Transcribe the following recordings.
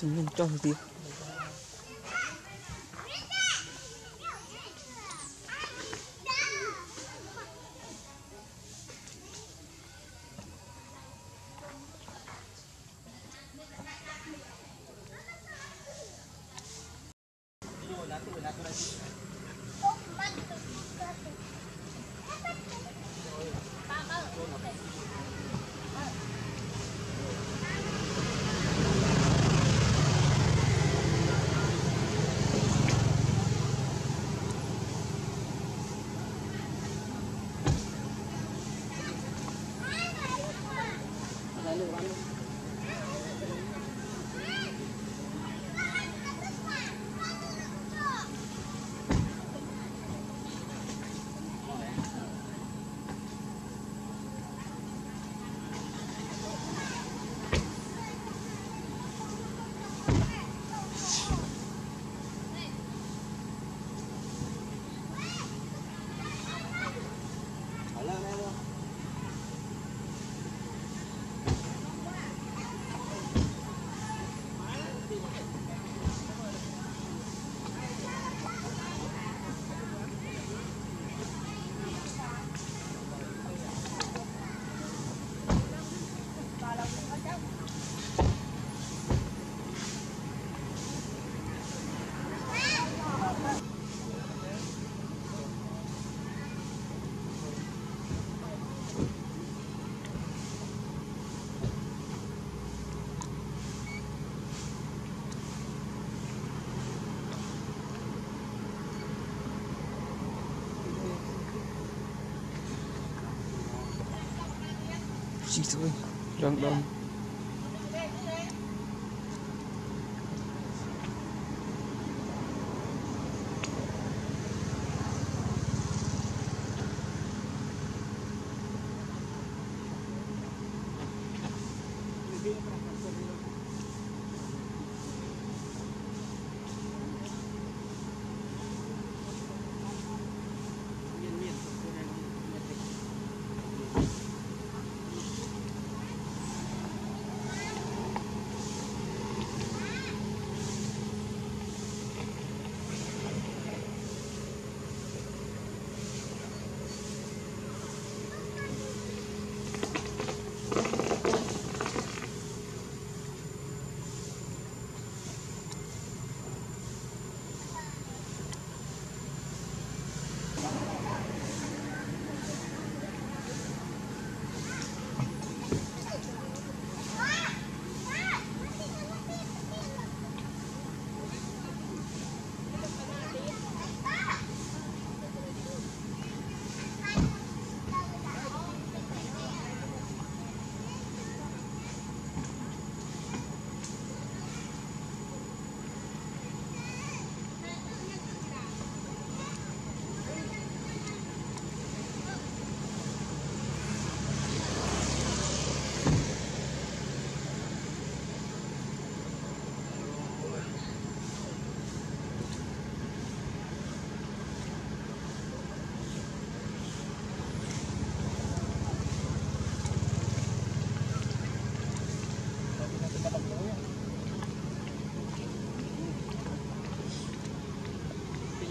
Chúng mình cho một tí. Hãy subscribe cho kênh Ghiền Mì Gõ để không bỏ lỡ những video hấp dẫn. easily. Jump down.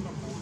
Gracias.